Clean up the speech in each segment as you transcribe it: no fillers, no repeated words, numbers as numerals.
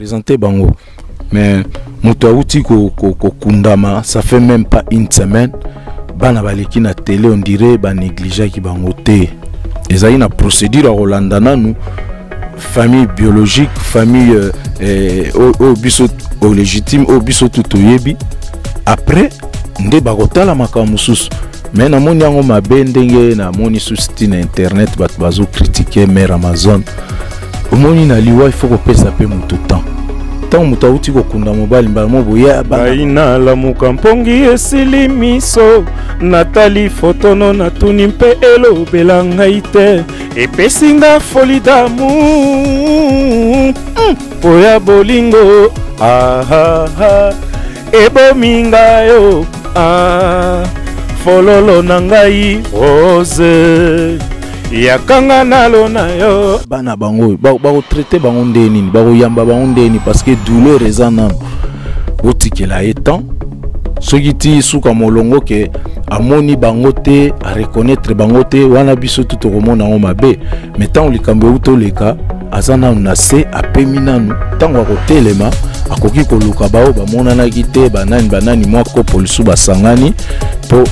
présenter Bango. Mais Moutouti Kokundama, ça fait même pas une semaine. Banabaleki na télé, on dirait ban négligea qui bangoté. Et ça une procédure à Rolandana nous. Famille biologique, famille au légitime, au bisoto toyebi. Après, nde bagota la makamusus. Mais na moni yango mabendenge na moni sustin internet bat bazo critiquer mère Amazon. Au moni na liwa il faut qu'on pèse un peu mon temps. Tant mutauti ko kunda mobile mbalmo boya baina la mukampongi esilimiso Nathalie photono na tunimpe elo belangaite et pesinga folie d'amour poya bolingo aha ha ebominga yo ah fololo nangai rose yakanga nalo nayo bana bango ba traité bango ndeni ba yamba bango ndeni parce que douleur ezana otikela etant sogiti suka molongo ke amoni bango te a reconnaître bango te wana biso tout romona on mabe mais tant likambe uto leka azana na se apeminanu tango kotelema akoki koluka bao ba monana kite banani banani mwako polisu basangani po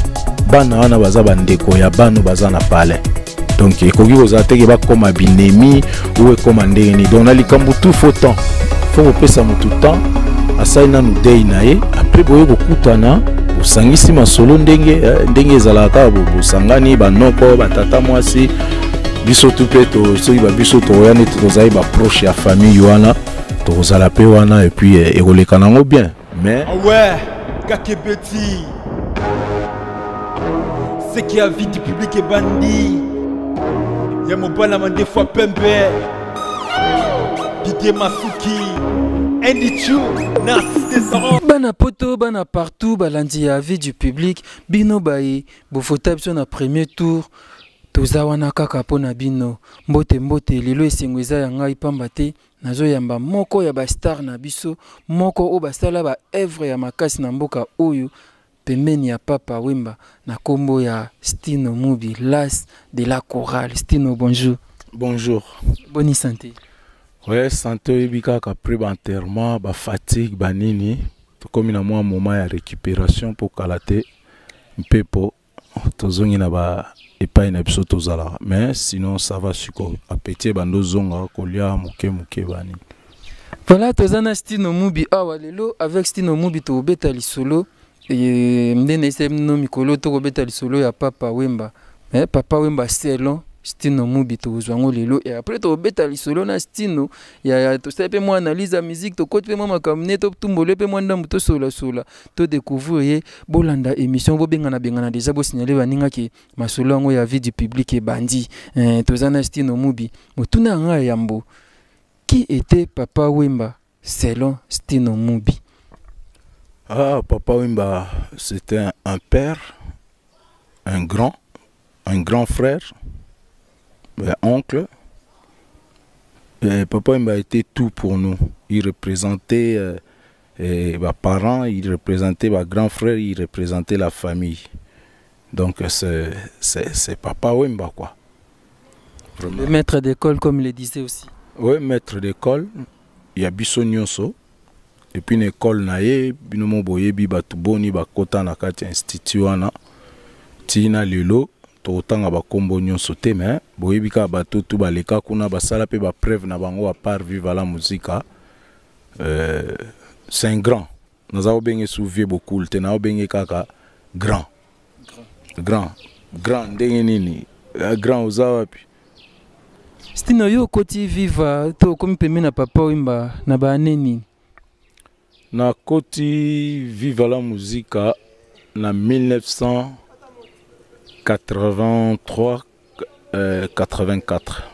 bana wana bazaba ndeko ya bano bazana pale. Donc, il y a comme un binemi ou comme un déni. Donc, il y a tout le temps. Il faut que ça me tout le temps. Après, il y a beaucoup de temps. Il y a beaucoup de temps. Y'a mon bonhomme des fois pembe Didier Masuki Ndichou Nas Bana poto, bana partout, balandi à vie du public Bino baye, bofotab sur na premier tour Tozawana kakapona bino Mbote mbote, lilo esingweza yanga ipambate Nazo yamba moko yaba star na biso Moko oba sala ba evre ya makasi na mboka oyo Pemeni ya Papa Wemba na kombo ya Stino Mubi, l'as de la chorale. Stino, bonjour. Bonjour. Bonne santé. Oui, santé, ebika après l'enterrement, la fatigue, la nini. Comme il y a un moment de récupération pour kalaté, un peu pour tozongi na ba epai na biso tozala. Mais sinon, ça va suko. Apeti bando zonga, kolia, muke, muke, bani. Voilà, tozana Stino Mubi. Ah, walelo, avec Stino Mubi, to beta li solo. Et je me ya Papa Wemba. Mais Papa Wemba, c'est long. Stino Mubi, tu et après, tu as solo na Stino. Tu as analyse la musique, tu as tu as Ah, Papa Wemba, c'était un père, un grand frère, un oncle. Et Papa Wemba était tout pour nous. Il représentait mes parents, il représentait mes grands frères, il représentait la famille. Donc c'est Papa Wemba, quoi. Vraiment. Le maître d'école, comme il le disait aussi. Oui, maître d'école, il y a Biso Nyonso. Et puis l'école naie binomo boye bi batuboni bakota na kati institut wana tina lelo to tanga bakombo nyonso te mais boye bi ka bato tu baleka kuna basala pe ba preuve na bango à part Viva la Musica c'est un grand nous avons bien souvié beaucoup te na bien kaka grand ndenge nini grand ozawa puis Stino yo koti Viva to komi peme na Papa Wemba na ba neni na koti Viva la Musica na 1983 84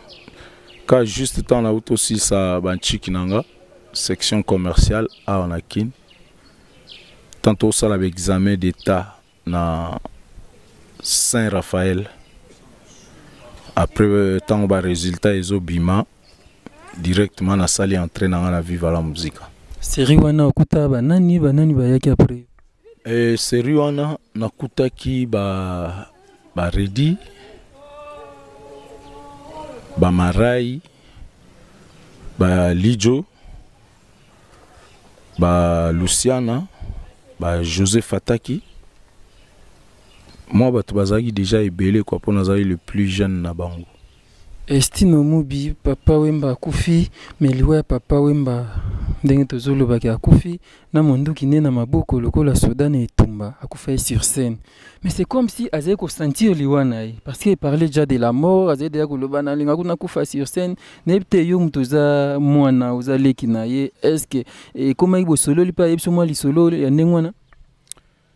ka juste temps na auto aussi ça banchikinanga section commerciale à Onakin tantôt ça l'avait examen d'état na Saint-Raphaël après tant ba résultat ezobima directement na salle entraînant na Viva la Musica. Série wana okuta banani bayaki après. Série wana nakuta ki ba Redi ba Marai ba Lijo ba Luciana, ba Joseph Ataki. Moi, je déjà ébélé quoi pour nous le plus jeune na bango. Stino Mubi, Papa Wemba Koufi, mais lui Papa Wemba dengue zolo baga Koufi, na mondu ki na maboko lokola soda na etumba akufai sur scène. Mais c'est comme si azay ko sentir liwanai parce qu'il parlait déjà de la mort, azay déjà ko lobana linga ko na kufa sur scène, nebte yum toza mwana uzale kinaye. Est-ce que et comment il bo solo li pa yebso moi li solo ya ndengwana?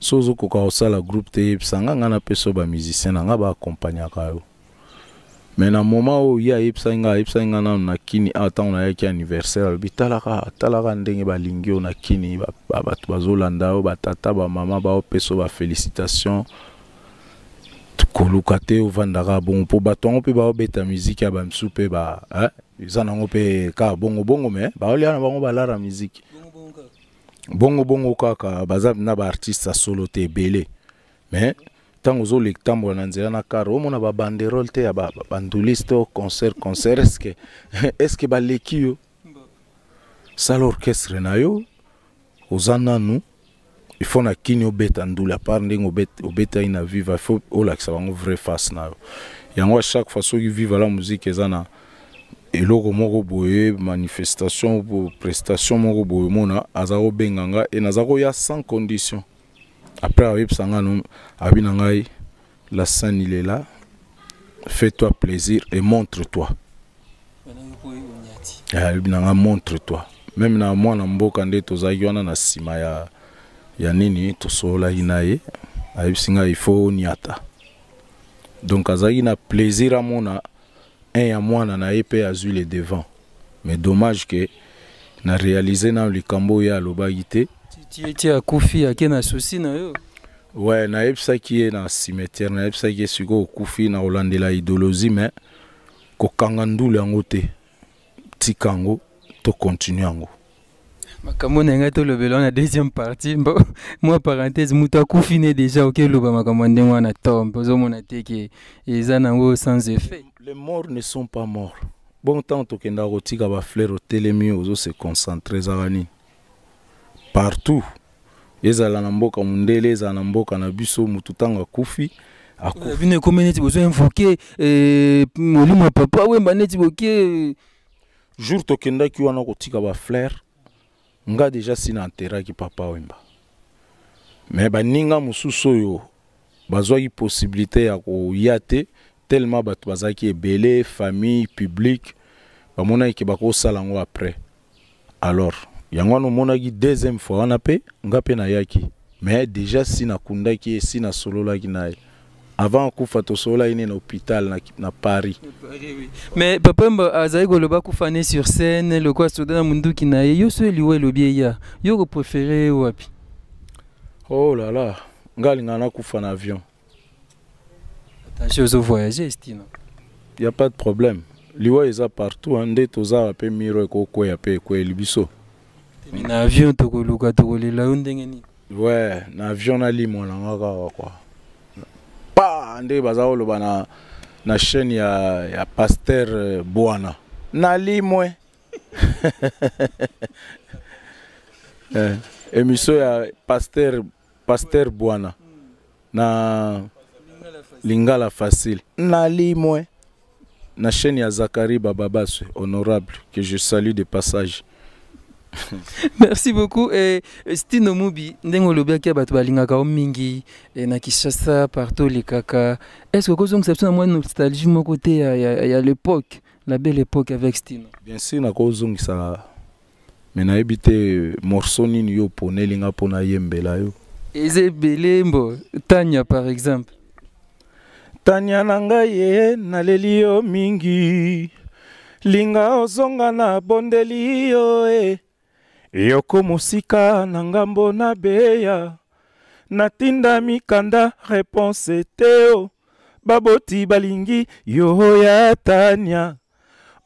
Sozo ko kaosa la groupe te psanga ngana peso ba musicien nga ba accompagner ka yo. Mais na moment où ya ipsanga na kini attend na yaki anniversaire bitala ka ndenge ba lingio na kini ba batu bazolanda o ba tata ba mama ba peso ba félicitations. Koluka te ovandaka bon po baton pe ba beta musique ya ba msupe ba hein izana ngope ka bongo mais ba olia na bango ba lara musique. Bongo kaka bazab na ba artiste solo te belé mais tango zo le tambo na nzela na karo mona ba banderole te ya ba bandoliste concert est-ce que ba lekio sal orchestre na yo ozana nous il faut na kinyo beta ndula par ndingo beta ina viva faut olaxa bango vrai face na yo yango chaque fois so viva la musique ezana eloko moko boye manifestation pour prestation moko boye mona azako benganga et nazako ya sans condition après ayipsanga no abinangai la scène il est là fais-toi plaisir et montre-toi abinanga montre-toi même na mwana mboka nde tozakiwana na sima ya nini tosola inaye ayipsinga il faut niata donc azaki na plaisir amona un à moi na épée azul les devant mais dommage que na réalisé dans le camboya l'obagité tu as Koufi à qui na souci na yo ouais na épsa qui est dans cimetière na épsa qui est sur Koufi na Hollande la idéologie mais ko kangandu le ngote ti kango to continue ngo makamona nga to le belon na deuxième partie moi parenthèse muta Koufi né déjà OK loba makamande wana tombe zo mona te que eza nango sans effet. Les morts ne sont pas morts. Bon temps, tu as roti à fleur au télémi, aux se concentrer partout. Les alamboka mundele, les alamboka nabuso, mututanga Koufi. Vine comme neti besoin invoquer molima papa ouais baneti boké. Jour to kenda ki wana roti à fleur. Nga déjà sina terra ki papa Wemba. Mais baninga mususo yo bazoi possibilité ya ko yate. Tellement bato bazaki ebelé famille publique bamona ki bako salango après alors yango no monaki deuxième fois on a pe ngape na yaki mais déjà si na kunda ki si na solola ki naye avant kufa to sola ine na hôpital na Paris oui. Mais papa azaiko loba kufane sur scène le quoi soda mundu ki naye yo so liwe lobie ya yo ko préféré wapi oh là là ngalinga na kufa na avion. Attention aux voyageurs, Stino. Il n'y a pas de problème. Les voyages sont partout. On est tous à peu miroir quoi, à peu quoi, le biso. Mais avion, tu peux le garder là où t'es. Ouais, avion à Limoges, on a quoi. Pas, on est basé au Lubana, na chaîne ya Pasteur Boana. Na Limoges. Émission ya Pasteur Boana. Na Lingala facile. Nali moi. Na chaîne ya Zakari Bababas, honorable, que je salue de passage. Merci beaucoup. Stino Mubi, ndengolobi ki bato balinga ka mingi na Kishasa partout les kaka. Est-ce que vous avez une nostalgie mon côté à l'époque, la belle époque avec Stino? Bien sûr na kozongi ça. Mais na ebité morceau ni yo ponelinga pona yembela yo. Ezebelembo, Tanya par exemple. Tanya nangaye nalelio mingi linga ozonga na bondelio e yoko musika nangambo na beya Natinda mikanda réponse teo baboti balingi yo ya tanya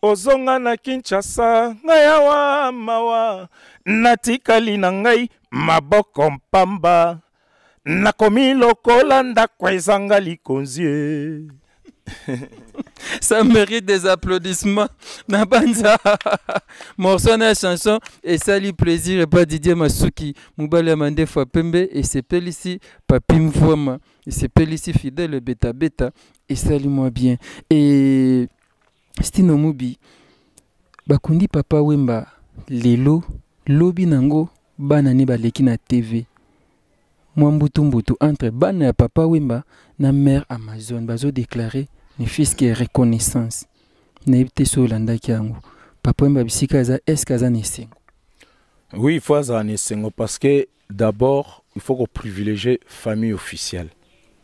ozonga na Kinshasa ngayawa mawa natikali na ngai maboko mpamba nakomi lokola ndako ezanga likonzie. Ça mérite des applaudissements. Nabanza. Morceau na chanson et ça lui plaisir et pas Didier Masuki. Moubala Mande Fwa Pembe et c'est Pélissi Papi Mvouama. Et c'est Pélissi Fidèle Beta Beta. Et salut-moi bien. Et Stino Mubi. Bakundi Papa Wemba. Lelo. Lobi nango. Banani baleki na TV. Mwambutu mbutu entre bana ya Papa Wemba na mère Amazon. Bazo déclaré. Le fils qui est reconnaissance. N'hébite sur l'anda qui a Papa Wemba bisikaza eskaza nesengo. Oui, il faut aza nesengo parce que d'abord il faut qu'on privilégie famille officielle.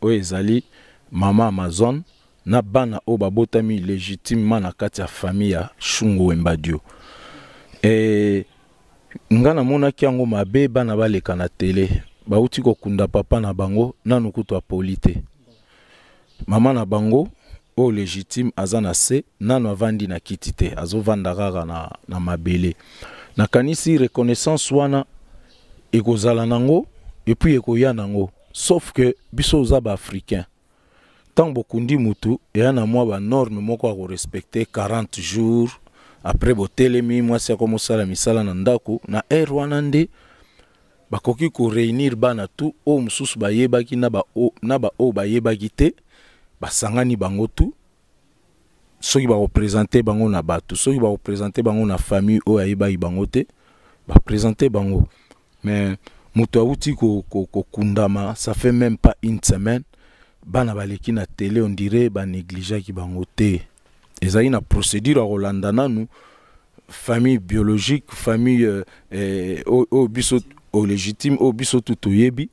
Oui, Zali, maman Amazon, na bana o babotami légitimement na katia famille à Shungo Wemba Dio. Et ngana mona ki ango mabe bana ba leka na télé. Ba uti ko kunda papa na bango na nukuto polité. Maman na bango au légitime azana se nan avandi na kitite azo vandara na mabele na kanisi reconnaissance wana ekozala nango et puis ekoya nango sauf que biso za ba africain tant bokundi mutu et ana moi ba norme moko a respecter 40 jours après botelemi moi c'est comme sala misala na ndako na air wana nde bakoki ko réunir bana tout o mususu bayebaki na ba o bayebaki te Basangani bangotu, ceux qui vont représenter bango na batu, ceux qui vont représenter bango na famille ou aiba ibangote, va présenter bango. Mais mutawuti ko kundama, ça fait même pas une semaine. Bana baleki na télé on dirait ba négliger ki bangote. Ezali na procédure a Rolanda nanu famille biologique, famille au biso au légitime, au biso tutoyebi.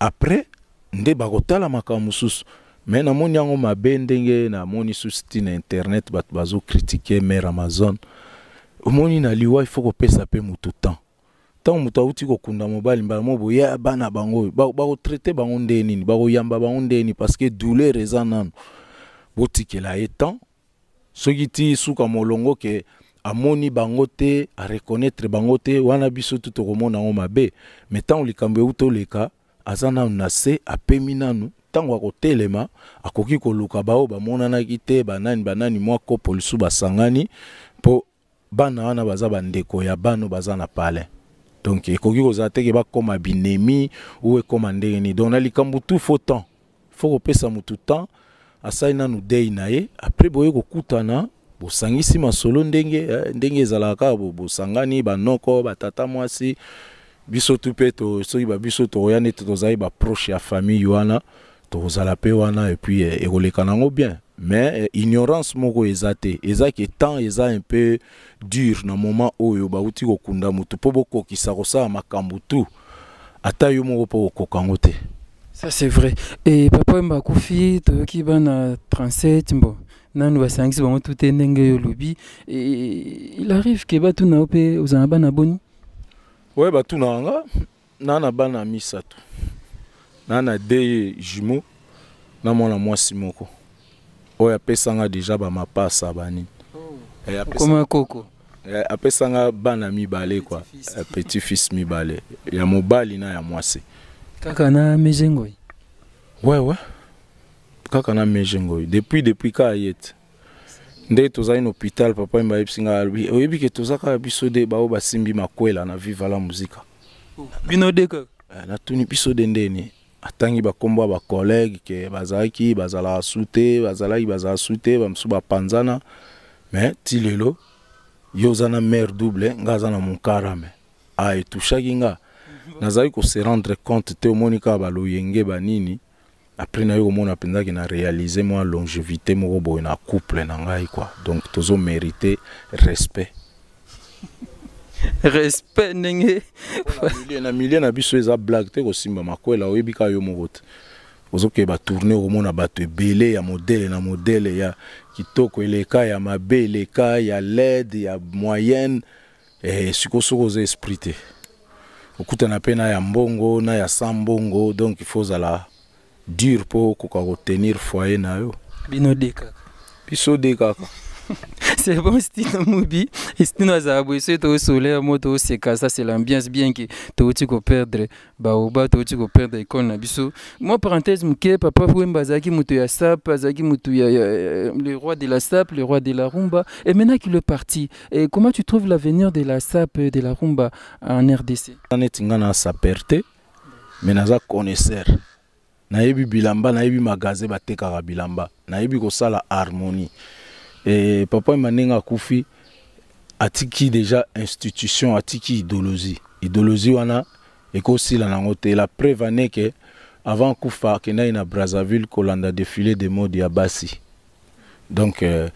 Après nde bagotala makamusus. Mais na moni yango mabendenge na moni souci na internet bat bazo critiquer mère Amazon. Moni na liwa il faut ko pesa pe mutu temps. Tant mutu auti ko kunda mobali mbamo boya bana bango ba ko traiter bango ndeni ba ko yamba bango ndeni parce que douleur ezanan. Botikela etant sogiti suka molongo ke amoni bangote a reconnaître bangote wana biso tout ko mona ngo mabe. Mais tant likambe uto leka azana na se apemina nu. Tango kotelema akoki koluka bao ba monana kite banani mwako polisu basangani po bana wana baza bandeko ya bano baza na pale donc ekoki kozateke ba koma binemi ou ekoma ndeni donc na likambu tout faut temps faut kopesa mutu temps asaina nu dei naye après boye kokutana bosangisi masolo ndenge zalaka bosangani banoko batata mwasi biso tupeto soiba biso to oyane to zaiba proche ya famille wana et puis il bien. Mais ignorance moko ezate ezaki étant eza un peu dur dans moment oyo bauti kokunda mutu po bokokisa kosa makambo tu ata yo moko po kokangote. Ça c'est vrai. Et papa m'a kofi to ki bana 37 mbo nanu basangisi bango tout ndenge yo lobi et il arrive que batu na ope ozana bana boni. Ouais batu na anga nana bana misatu. Nana de jumeaux, na mona moi simoko. Oya pesanga déjà ba mapa sabani. Eh comme koko. Eh pesanga bana mi balé quoi. Petit fils mi balé. Ya mobali na ya mwasi. Kaka na mejengoi. Ouais. Kaka na mejengoi. Depuis kayet. Ndé toza in hôpital papa mba epsinga albi. Oyebi ke toza ka biso de ba o ba simbi makwela na Viva la Musica. Bino de ka. Na tuni biso de ndeni. Atangi bakomba ba collègue ke bazaki bazala soute bazalaki bazala soute bamsu ba panzana mais tilelo yozana mère double ngazana munkarame ay tushakinga nazali ko se rendre compte te monika ba loyenge banini après na yo mona penza ki na réaliser moi longévité mo bo na couple na ngai quoi donc tozo mériter respect. Respect n'engue. Na biso eza blague te ko simba makwela oyebika yo mokote. Ozoke ba tourner au monde ba te belé ya modèle na modèle ya kitoko eleka ya mabele eleka ya LED ya moyenne et sikoso ko ze esprit te. okutana pe na ya mbongo na ya sambongo, donc il faut zala dur pour tenir foyer na yo. Binodeka. Bisodeka. C'est bon, Stino Mubi. Stino Azabou, c'est au soleil, moto, c'est ça, c'est l'ambiance bien qui t'autique au perdre, baoba, t'autique au perdre, qu'on a biso. Moi, parenthèse, m'ke, papa Wemba, Zaki Moutouya Sap, Zaki Moutouya, le roi de la Sap, le roi de la Rumba. Et maintenant qu'il est parti, et comment tu trouves l'avenir de la Sap, de la Rumba en RDC? On est en saperte, mais on a connaisseur. Naïbi bilamba, naïbi magasin, baté karabilamba, naïbi gosa la harmonie. Et papa Mananga Koufi a tiki déjà institution, a tiki idéologie. Idéologie wana et aussi la nangote. La preuve année que avant Koufa, qu'il y a Brazzaville, Kolanda défilé des mots de Abassi. Donc il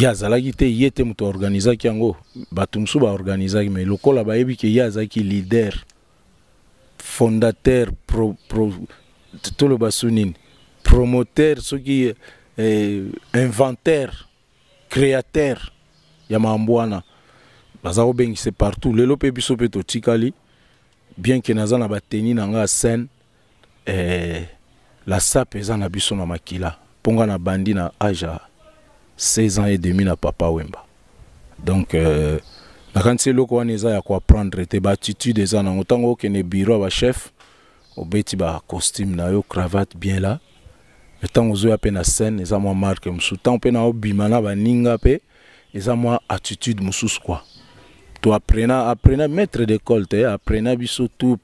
y a Zalagite, il y a des organisés qui ont batumsu ba organisés, mais le col là-bas il y a Zaki leader, fondateur, tout le basounine, promoteur, ce qui inventaire. Créateur, il y a Mambouana. Bazao bengi c'est partout. Le lope biso peto tikali. Bien que nazana bateni nanga scène, la sapeza na biso na makila. Ponga na bandi na aja 16 ans et demi na papa Wemba. Donc na kanti loko waneza ya kwa prendre te ba attitude za na ngotango ke ne bureau ba chef obeti ba costume na yo cravate bien là. Le temps où je suis en scène, les amours marquent, le temps où je suis en attitude, tu apprends à mettre des coltes, apprends à tout,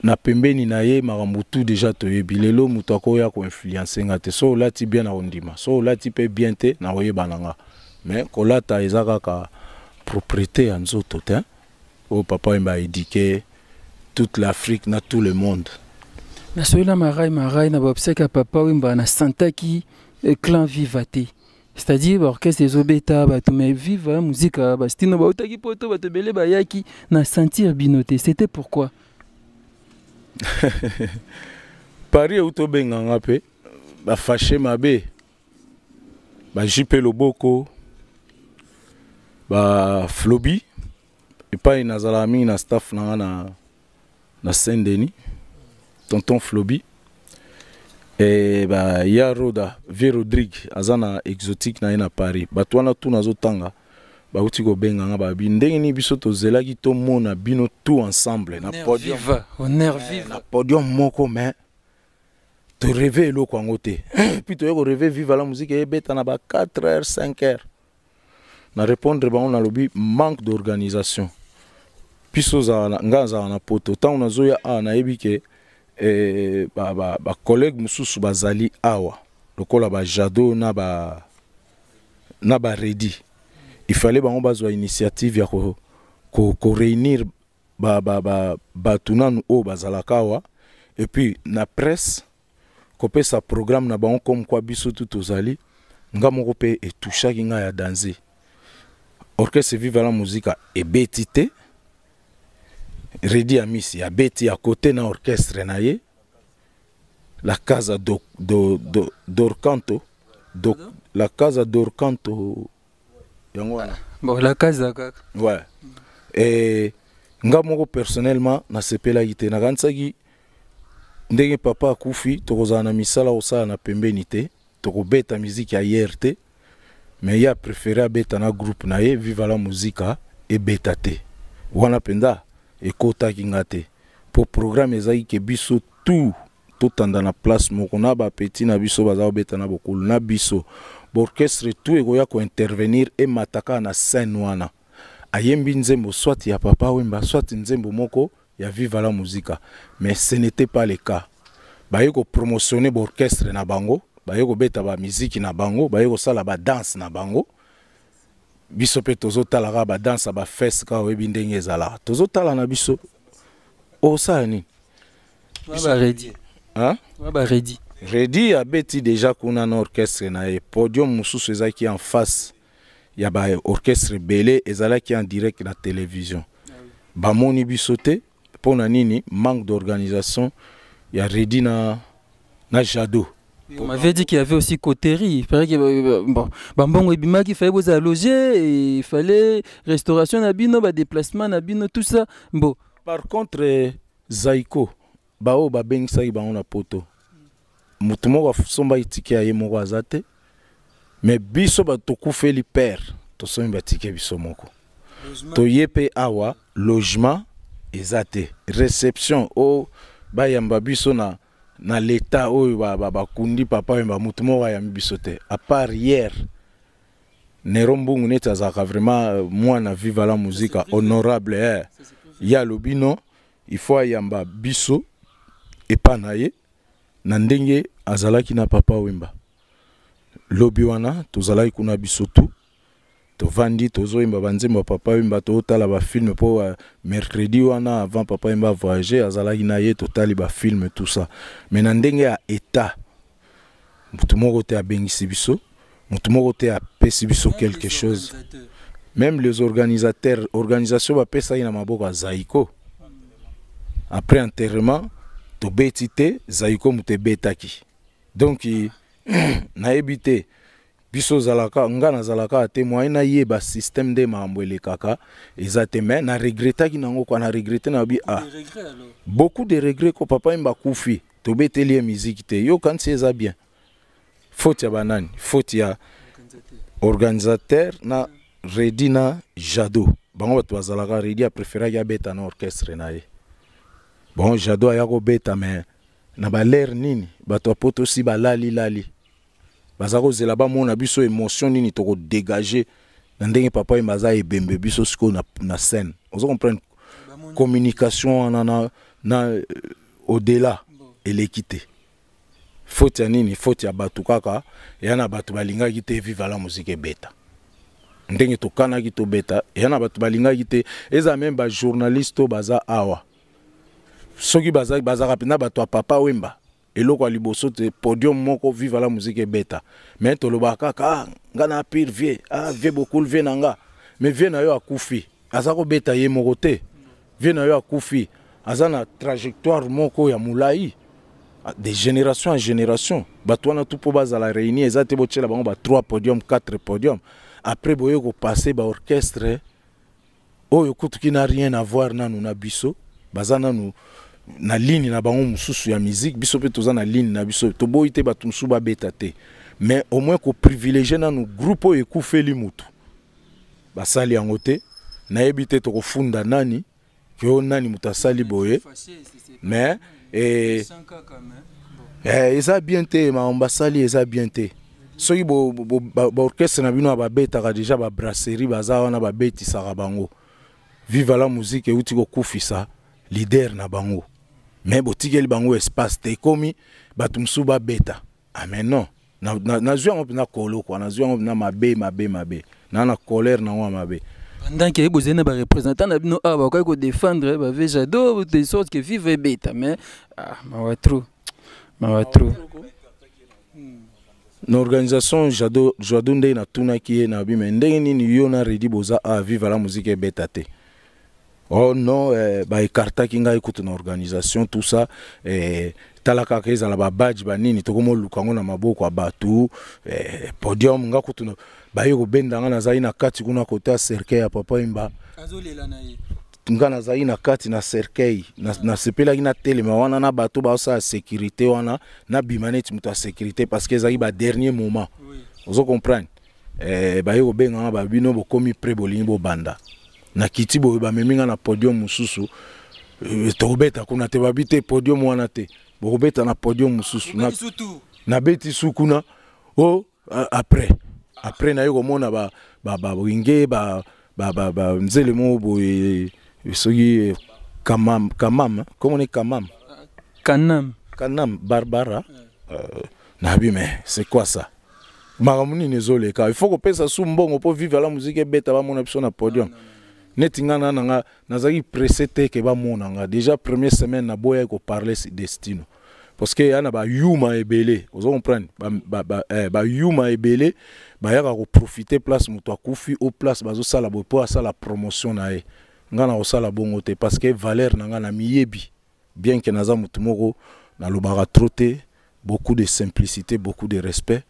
na pembeni na ye marambutu déjà to yebilelo mutako ya ko influencer ngate so lati bien na ondima so lati pe bien te na oye bananga mais kolata ezaka ka propriété en zoto te o papa il m'a éduqué toute l'Afrique na tout le monde. Na sola marai na babseka papa Wemba na santaki clan vivate. C'est-à-dire orchestre des obeta ba to me viva musique ba Stino ba utaki poto ba to bele ba yaki na sentir binoté. C'était pourquoi Paris auto benganga pe ba fâché mabe ba jipe loboko ba flobi et pas inazalami na staff na Saint-Denis. Tonton Flobi et bah ya Roda V Rodrigue azana exotique na ina Paris ba twana tuna zo tanga ba utiko benga nga ba bindenge ni biso to zelaki to mona bino tout ensemble na podium honneur vive na podium moko mais te rêver lo kwa ngote puis to yeko rêver Viva la Musique et beta na ba 4h 5h na répondre ba on na lobby manque d'organisation puis so za nga za na poto tant on zo ya a na ebike et ba collègue mususu bazali awa lokola ba jado na ba ready il fallait bango bazwa initiative ya ko réunir ba tunanu o bazalakawa et puis na presse kopé sa programme na bango comme quoi biso tout ozali ngamoko pe et toucha kinga ya danser orchestre Viva la Musique et betité Redi Amis, il y a Betty à côté dans l'orchestre, la Casa d'Orcanto. La Casa d'Orcanto. Bon, la Casa. Ouais. Et moi, personnellement, je suis là. Je papa Koufi, la musique à IRT, mais il a préféré un groupe Viva la Musique et Betate. Wana penda. Et kota kingate pour programme ezaki ke biso tout tanda na place moko na ba petit na biso bazao betana bokulu na biso orchestre tout ekoya ko intervenir et mataka na scène wana ayembi nzembo soit ya papa Wemba soit nzembo moko ya Viva la Musique mais ce n'était pas le cas ba yeko promotionner orchestre na bango ba yeko beta ba musique na bango ba yeko sala ba danse na bango biso pe tozo talaka ba danse ba fesse ka webi ndenge ezala tozo tala na biso osani ba ready hein ba ready a beti déjà kuna na orchestre na e podium mususu ezaki en face ya ba orchestre belé ezalaki en direct na télévision ba moni biso te pona nini manque d'organisation ya ready na jado On m'avait dit qu'il y avait aussi coterie. Il fallait vous alloger, il fallait restauration, déplacement, tout ça. Bon. Par contre, Zaiko, bao ba ben sai ba ona poto. Mutumo wa somba itike aye mo wazate. Mais biso ba tokufe li père. To somba itike biso moko. To yepe awa logement ezate. Réception au ba yamba biso na na l'état où bakundi papa Wemba mutumo wa yamba biso te. À part hier. Nerombungu neta zaka vraiment moi na Viva la Musica honorable eh. Ya lobino il faut yamba biso et panaye nandenge azalaki na papa Wemba lobi wana tozalaki kuna biso tout to vandi tozoyimba banzemba papa Wemba to tala ba film po mercredi wana avant papa Wemba voyager azalaki na ye to tali ba film tout ça mais nandenge ya état mutu moko te abengisi biso mutu moko te apesi biso quelque chose. Même les organisateurs, l'organisation va payer ça dans ma boca Zaiko. Après enterrement, to bétité Zaiko mute bétaki. Donc na ebité biso zalaka ngana zalaka témoin na yé ba système de mambwele kaka exactement na regretta ki nango ko na regretter na bi a. Beaucoup de regrets ko papa Wemba kufi to bételier musique té yo quand c'est ça bien. Faute ya banane, faute ya organisateur na Redina Jado. Bango bazalaka Redi a préféré ya beta na orchestre nae. Bon Jado ayako beta mais na baler nini bato poto si balali lali. Bazako zelaba mona biso émotion nini to dégager na ndenge papa Wemba e bembe biso siko na scène. Vous comprenez communication na au-delà et l'équité. Faute ya nini faute ya bato kaka ya na bato balinga ki te Viva la Musique beta. Ndenge tokana ki to beta yana bato balinga ki te eza même ba journaliste baza awa soki baza rapina bato papa Wemba eloko ali boso te podium moko Viva la Musique beta mais to lobaka ka ngana pire vie ah vie beaucoup le venanga mais vie na yo akufi azako beta ye moko te vie na yo akufi azana trajectoire moko ya mulai de génération en génération bato na tout po bazala réunir ezate botchela bango ba 3 podium 4 podium. Après, vous avez passé par l'orchestre, vous n'a rien à voir avec nous, vous avez na ligne na bango mususu ya musique, biso pe toza na ligne na biso, to boyite ba tumsu ba beta te. Mais au moins ko privilégier na nou groupe oyo ekufeli mutu. Ba sali yango te, na ebite to ko funda nani, ko nani muta sali boye. Mais eza bien te, ma ambassali eza bien te. So yi orchestre na bino ababetaka déjà ba brasserie baza wana babetisaka bango. Viva la Musique euti ko kufisa leader na bango. Mais botigeli bango espace te komi batumsu ba beta. Amen non. Na zwango na kolo ko na zwango na mabe. Na na colère na wa mabe. Pendant que vous avez des représentants, vous avez défendre, vous avez j'adore des sortes que vive beta mais ah ma va trop. L'organisation Jado Ndé na tuna ki na bi mais ndenge nini yo na redi boza a Viva la Musique beta te. Oh non ba écarta ki nga écoute na organisation tout ça talaka ka ezala ba badge ba nini to komo lukango na maboko abatu podium nga kutuna ba yo benda nga na zaina kati kuna kota cercueil ya papa Wemba. Azolela na ye. Ngana zaina kati na cercueil na sepela ki na telema wana na bato ba sa sécurité wana na bimaneti muta sécurité parce que ezaki ba dernier moment vous comprenez ba yo benga ba bino bo komi pré bolin bo banda na kiti bo ba meminga na podium mususu to beta kuna te ba bité podium wana te bo beta na podium mususu na beti sukuna o après na yo komona ba winge ba nzele mo bo Sogi Kamam, comment on est Kamam? Kanam, Barbara. Mais c'est quoi ça? Maramouni Nezole, il faut qu'on pense à Soumbon, pour vivre la musique bête avant mon option à podium. Netingana n'a pas précédé que Bamonanga. Déjà, première semaine, n'a pas parlé de Stino. Parce que y a ba yuma ebele, vous comprenez? Ba yuma ebele, ba yaka ko profiter place muto akufi au place bazo sala bo po sala promotion na e. Ngana osala bongo te parce que valeur nanga na miyebi bien que naza mutu moko na lobaka troté beaucoup de simplicité, beaucoup de respect.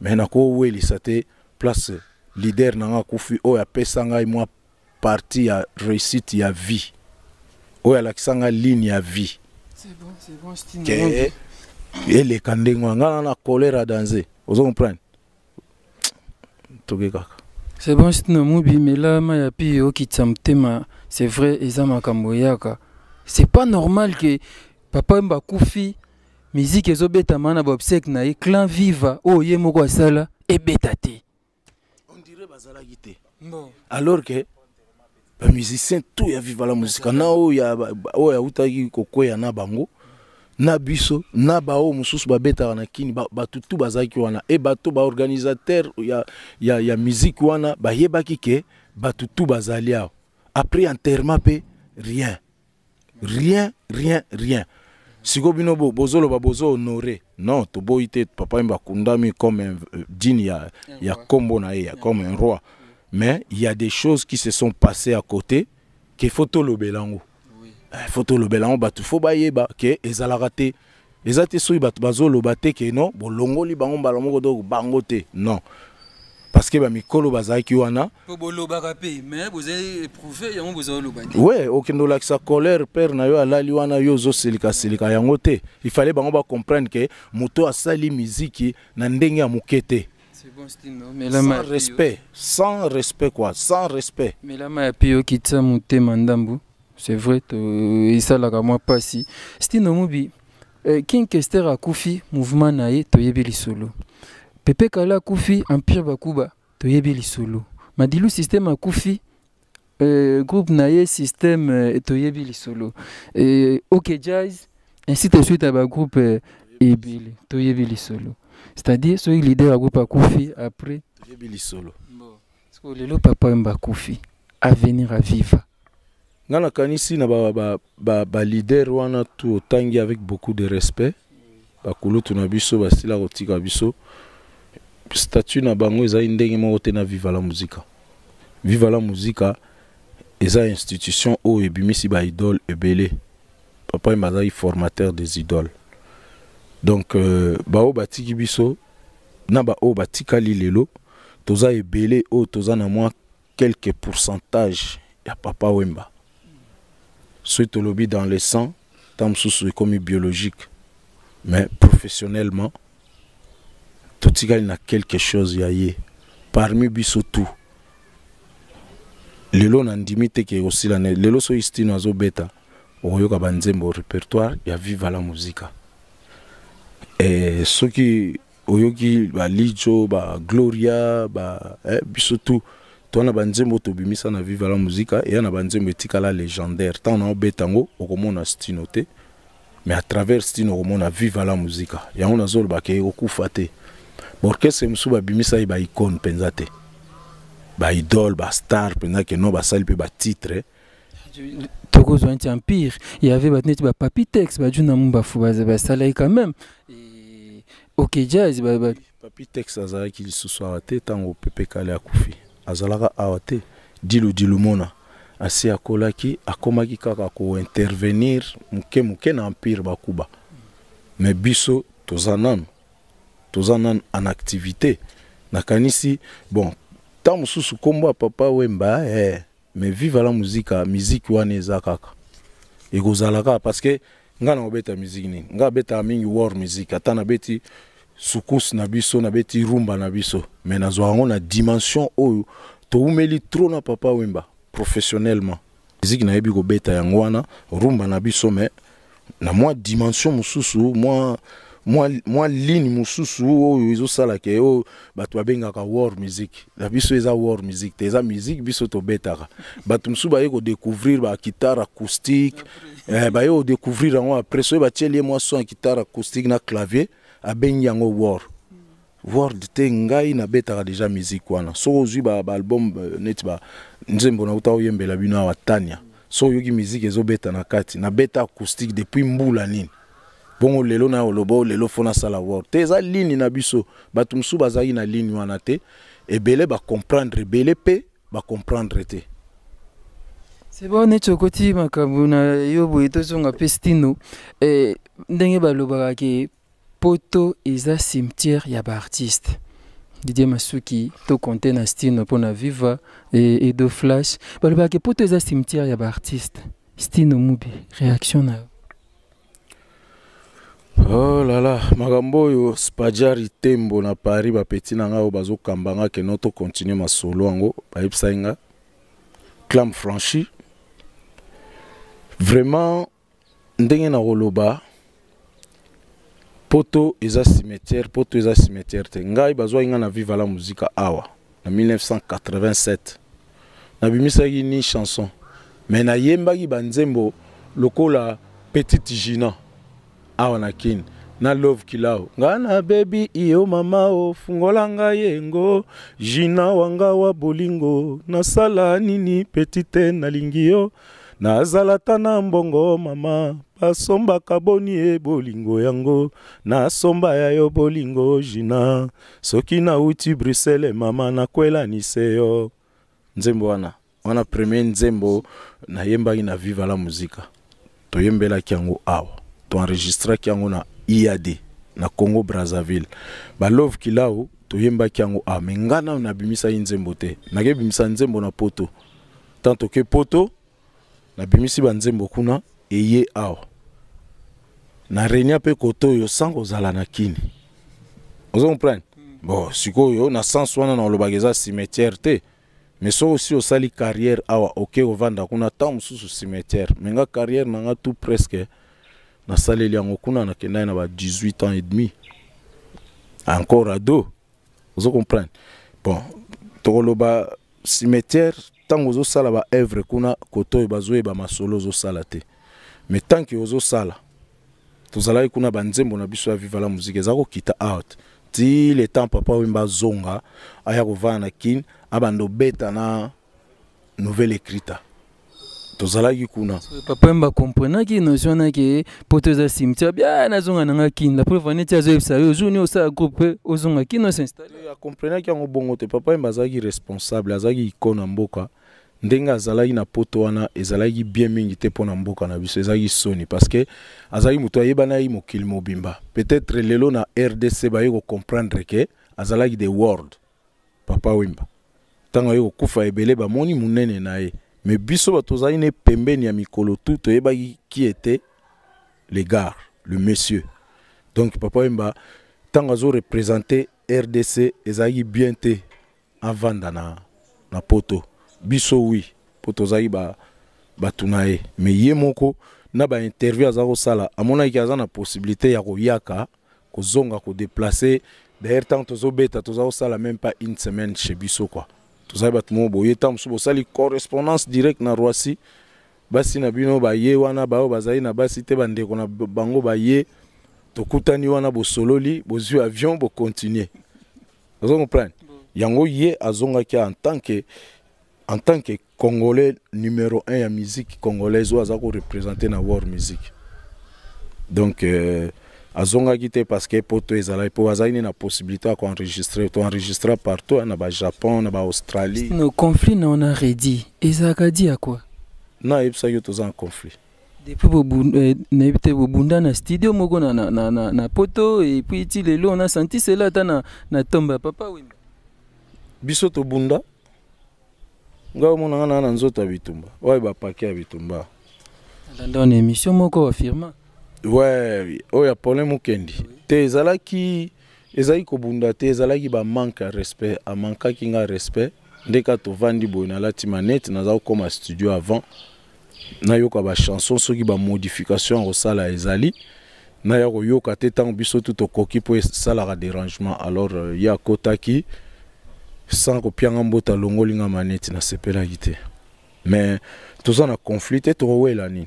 Mais nako weli saté place leader nanga kufi o ya pesanga moi parti ya réussite ya vie. O ya lakisanga ligne ya vie. C'est bon, Stino. Et les candidats na colère à danser. Vous comprenez? C'est bon, Stino Mubi, mais là ma pi o kitsamtema, c'est vrai ezama kamoyaka. C'est pas normal que papa Wemba kufi musique ezobeta mana bobsek na clan viva o yemoko asala et betate. On dirait bazala gité. Non. Alors que les musiciens tout ya Viva la Musica na o ya utaki kokoya na bango. Na biso na bao mususu babeta na kini batutu bazaki wana e bato ba organisateur ya musique wana ba yebaki ke batutu bazalia. Après enterrement pe rien. Rien, rien, rien. Si Gobinobo, Bozolo, Babozo, honoré. Non, Tobo, il papa Wemba Kundami comme un digne, il y a combo naïa, comme un roi. Mais il y a des choses qui se sont passées à côté, que photo le belango. Photo le belango, il faut bailler, que ils allaient rater. Ils allaient sur Bazolo, batte, que non, Bolongo, Libango, Balamogo, Bangote, non. Parce que Mikolo Bazakiwana. Mais vous avez éprouvé, vous avez l'obati. Oui, aucun de sa colère, père Nayo, la Liwana, Yozo, Silika, Silika, Yangote. Il fallait comprendre que Moto a sali musique, Nandenga Moukete. C'est bon, Stino. Sans respect. Sans respect, quoi. Sans respect. Mais là, ma pio qui t'a monté Mandambu. C'est vrai, il s'est là, moi, pas si. Stino Mubi, King Kester a Koufi, mouvement Naye, Toyebili Solo. Pépé Kallé a Koufi, Empire Bakuba, Toyebeli Solo. Madilu système a Koufi, groupe Naye système Toyebeli Solo. Ok Jazz, ainsi de suite à un groupe Ebili, Toyebeli Solo. C'est-à-dire, celui leader à groupe a Koufi, après Toyebeli Solo. Parce que le papa Wemba Koufi, à venir à vivre. Dans la canisi, le leader wana tout tangi avec beaucoup de respect. Bakulu tunabiso, basila otika biso. Statue na bango eza indenge mokote na Viva la Musica. Viva la Musica eza institution o ebimisi ba idole ebele. Papa Wemba azali formateur des idoles. Donc bao batiki biso na bao batikali lelo toza ebele o toza na mwa quelques pourcentages ya papa Wemba. Soit lobby dans le sang, tant sous comme biologique mais professionnellement tout il y a quelque chose parmi bisotou lelo na ndimite ke aussi la lelo so istino azo beta oyoka banzembo répertoire ya Viva la Musica et ceux qui oyoki ba lijo ba gloria ba bisotou tona banzembo to bimisa na Viva la Musica et na banzembo etikala légendaire tant na betango okomona Stino te mais à travers Stino okomona Viva la Musica ya on azo ba ke okufate. L'orchestre Moussouba Bimisa est icône, pensate. Ba idole, ba star, pensate, non, ba salpe, ba titre. Togo Zoint Empire, il y avait ba Papitex, ba Junamou, ba Foubaza, ba Salai quand même. Ok, Jazz, ba. Papitex, Azara qui se soit raté, tant au Pépé Kallé a Koufi. Azara a raté, Dilou Mona. Asi a Kolaki, a Komaki Kaka, ko intervenir, Mouké Empire, ba Kuba. Mais Bisso, Tozanan. En activité. Nakanisi, bon, tant que sous combat papa Wemba, mais Viva la Musique, musique ouaneza kaka. Et gozalaka parce que ngana obeta musique ni, nga beta mingi war musique, atana beti sukus na biso, na beti rumba na biso, mais na zoango na dimension oyo to umeli trop na papa Wemba professionnellement. Musique na ebi go beta yangwana, rumba na biso mais na moi dimension mususu, moi ligne mususu oyo ezosala ke oyo bato babengaka war music na biso eza war music te eza musique biso tobetaka bato mususu baye kodécouvrir ba guitare acoustique baye kodécouvrir yango après soki batie lie mwa son guitare acoustique na clavier abengi yango war war te ngai na betaka déjà musique wana soko ozwi ba album net ba nzembo na uta oyembela bino awa tanya soko yoki musique ezobeta na kati na beta acoustique depuis mbula nini. Bon, lelo na olobo lelo fona sala war. Teza ligne na biso, batumsu bazali na ligne wana te et belé ba comprendre belé pe ba comprendre te. C'est bon et chokoti makabuna yo boito zonga pestino ndenge ba lobaka ke Poto eza cimetière ya ba artiste. Didier Masuki to compté na Stino pona Viva et de Flash. Baloba ke Poto eza cimetière ya ba artiste. Stino Mubi réaction na. Oh là là, magambo yo spajari tembo na Paris ba petit nanga o bazo kambanga ke noto continue ma solo ango ba ipsa inga. Clam franchi. Vraiment ndenge na roloba. Poto eza cimetière, Poto eza cimetière te. Ngai bazwa inga na Viva la Musica awa na 1987. Na bimisa ni chanson. Mais na yemba ki banzembo lokola petite Gina. Awa na kin na love kilao. Ngana baby iyo mama o fungolanga yengo Gina wanga wa bolingo na sala nini petite na lingio na zalata na mbongo mama basomba kaboni e bolingo yango na somba yayo bolingo Gina soki na uti Bruxelles mama na kwela niseyo nzembo wana premier nzembo na yemba na Viva la Musica to yembela kiango awa to enregistre kiango na IAD na Congo-Brazzaville ba love kilao to yemba kiango a mengana na bimisa nzembo te na ke bimisa nzembo na Poto tanto ke Poto na bimisi ba nzembo kuna eye awa na renia pe koto yo sango zala na kini ozo comprendre bon siko yo na sans wana na lobageza cimetière te mais so aussi au sali carrière awa OK au vanda kuna tam sous cimetière menga carrière nanga tout presque na sali liango kuna na kenda na ba 18 ans et demi encore ado ozo comprendre bon to loba cimetière tango zo sala ba œuvre kuna koto yo bazo ba masolo zo sala te. Mais tant que ozo sala, tous allez qu'on a banzembo na biso Viva la Musique, zako kita out. Ti le temps Papa Wemba zonga, aya kovana kin, abando beta na nouvelle écrita. Tous allez kuna. Papa Wemba comprendre ki notion na ki poteza cimetière bien na zonga na kin, la preuve neti azo sérieux, journée au sa groupe ozonga kin no s'installer. A comprendre ki ngo bongote Papa Wemba zaki responsable, azaki ikona mboka. Ndenga azalaki na Poto wana ezalaki bien mingi te pona mboka na biso ezalaki soni parce que azalaki muto ayebana yi mokili mobimba peut-être lelo na RDC baye ko comprendre que azalaki the world Papa Wemba tango yeko kufa ebele ba moni munene na ye mais biso batozali ne pembeni ya mikolo tout toyebaki qui était le gars le monsieur donc Papa Wemba tango azo représenter RDC ezalaki bien te avanda na Poto biso oui potozai ba batunae mais ye moko na ba interview azako sala amona ikiaza na possibilité ya koyaka kozonga ko déplacer d'ailleurs tant tozo beta tozo sala même pas une semaine chez biso quoi tozai ba tumo boye tant so sali correspondance direct na Roissy basi na bino ba ye wana ba o bazai na basi te bandeko na bango ba ye tokutani wana bo sololi bozu avion bo continuer vous comprenez yango ye azonga ki en tant que Congolais numéro 1 à musique congolaise, on a représenté la world music. Donc, Azonga quitté parce que Poto ezala pour azaini na possibilité d'enregistrer, tu enregistrer partout, na ba Japon, na ba Australie. Nos conflits on a redit. Ezaka dit à quoi? Non, il y a tous en conflit. Depuis Bunda na studio moko na Poto et puis ti lelo on a senti cela na tomba Papa Wemba. Bisoto Bunda Ngao mona na nzoto bitumba. Ouais ba paquet bitumba. Dans une émission moko affirma. Ouais, oya problème okendi. Te zalaki ezai ko bunda te zalaki ba manque à respect, a manque ki nga respect. Ndeka to vandi boina la timanette na za comme studio avant. Na yoka ba chanson soki ba modification osala ezali. Na yako yoka te tant biso tout okoki po sala dérangement alors ya kotaki sans que Piangambota longolinga manette na sepela guité mais tout ça na conflit et troué la nine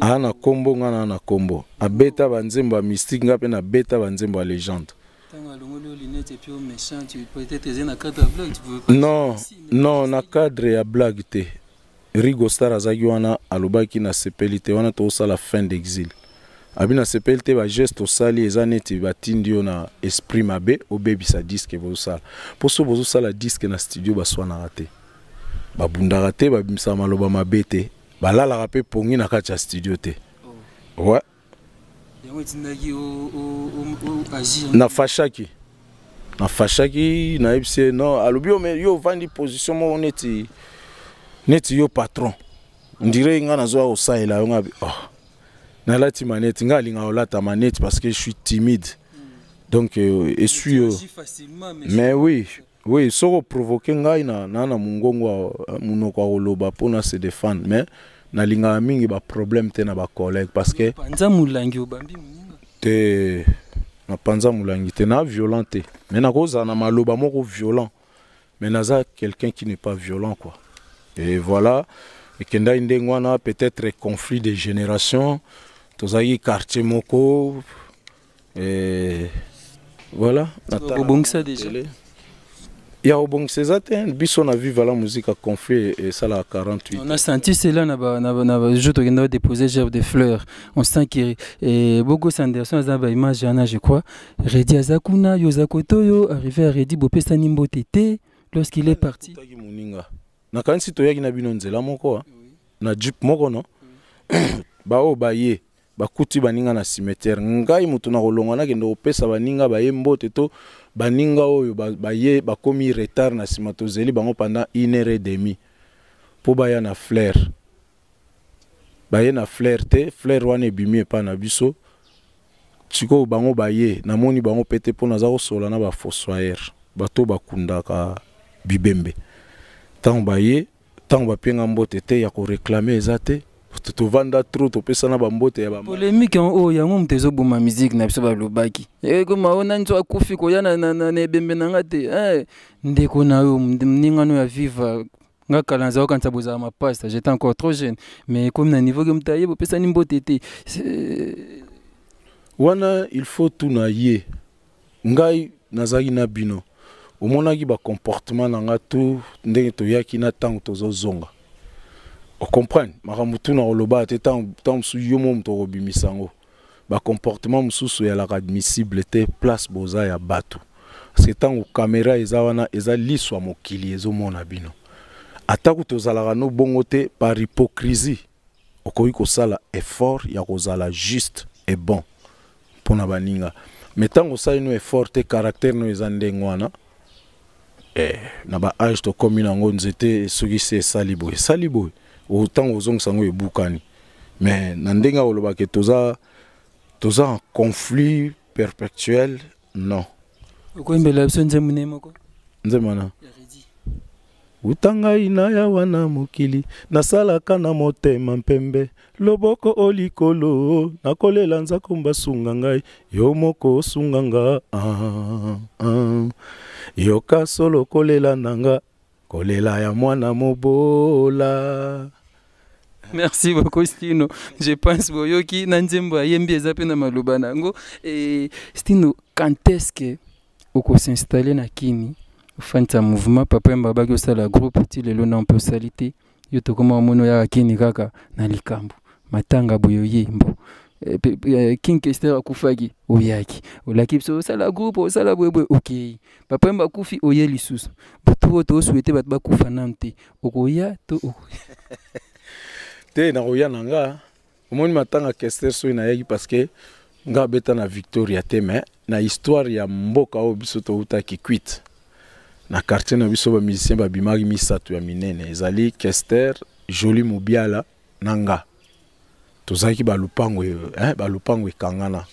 ana combo ngana na combo a beta banzemba mystique ngape na beta banzemba légende non na cadre ya blague té Rigo Star azaki wana alobaki na sepelité wana to sala la fin d'exil Abina sepelte ba geste au sali ezaneti batindio na esprit mabe o baby sa disque bozo sala. Poso bozo sala disque na studio baswana raté. Ba bunda raté ba bimsa maloba mabete. Ba lala rapé pongi na kacha studio te. Ouais. nafashaki na ibse non alubi yo vandi position mo neti yo patron ndire nga na zo osai la nga oh na lati maneti nga linga olata maneti parce que je suis timide donc et suis mais oui so provoquer nga ina na mungongo munoko oloba pona c'est des fans mais na linga mingi ba problème te na ba collègue parce que panza mulangi obambi muninga te na panza mulangi te na violenté mais na koza na maloba moko violent mais naza quelqu'un qui n'est pas violent quoi et voilà et kenda ndengwana peut-être conflit des générations tozayi quartier moko et voilà natala déjà il y a au bon césatin biso na Viva la Musica conflit et ça la 48 on a senti cela na je te gna déposer gerbe des fleurs on sent que beaucoup Sanderson azaba image ana je crois redi azakuna yozakotoyo arrivé à redi bopesa nimbo tete lorsqu'il est parti na kansi toyaki na bino nzela moko na jeep moko no ba o baye bakuti baninga na cimetière ngai mutu na kolonga na kendo opesa baninga baye mbote to baninga oyo baye bakomi retard na simatozeli bango pendant 1h30 po baya na flair baye na flair te flair wana ebimi pa na biso tiko bango baye na moni bango pete po na za kosola na ba fossoyer bato bakundaka bibembe tant baye tant bapenga mbote te ya ko réclamer ezate to vanda trop to pesa na bambote ya ba polémique en haut yango mtezo boma musique na biso ba lobaki e ko maona nzo akufi ko yana na bembe na ngate eh ndeko na yo mningano ya Viva ngaka lanza ko kanza boza ma pasta j'étais encore trop jeune mais comme na niveau que mtaye bo pesa ni mbote te wana il faut tout na ye ngai nazaki na bino au monaki ba comportement na ngato ndenge to yaki na tango tozo zonga. On comprend. Maramutu na oloba te tant sou yo mom to robimisango. Ba comportement mususu ya la admissible te place boza ya bato. Parce que tant o caméra ezawana ezali swa mokili ezomona bino. Ataku tozalaka no bongo te par hypocrisie. Okoyi ko sala effort ya kozala juste et bon pona baninga. Mais tant o sala no effort te caractère no ezande ngwana. Na ba age to komina ngonzete soki se saliboy. Saliboy. Autant aux hommes sango ebukani mais nandenga olobake toza en conflit perpétuel non okoimbela biso nzemune moko nzemana utanga ina ya wana mukili nasalaka na motema mpembe loboko olikolo nakolela nzako mbasunga ngai yo moko osunganga yo kasolo kolela nanga kolela ya mwana mobola. Merci beaucoup Stino. Je pense boyoki na nzembo yembi ezapena maloba nango et Stino quand est-ce que oko s'installer na kini ofanta mouvement Papa Wemba bako sala groupe ti lelo na on peut salité yo to koma mono ya kini kaka na likambo matanga boyoyi mbo King Kester akufaki oyaki olaki biso sala groupe osala bwebwe okay Papa Wemba kufi oye lisusu butu to souhaiter bat bakufa namte okoya to te na oya nanga omoni matanga Kester so ina yaki parce que nga beta na victoria te mais na histoire ya mboka o biso to utaki kwit na quartier na biso ba musicien ba bimaki misatu ya minene ezali Kester joli mubiala nanga tozaki balupango balupango ekangana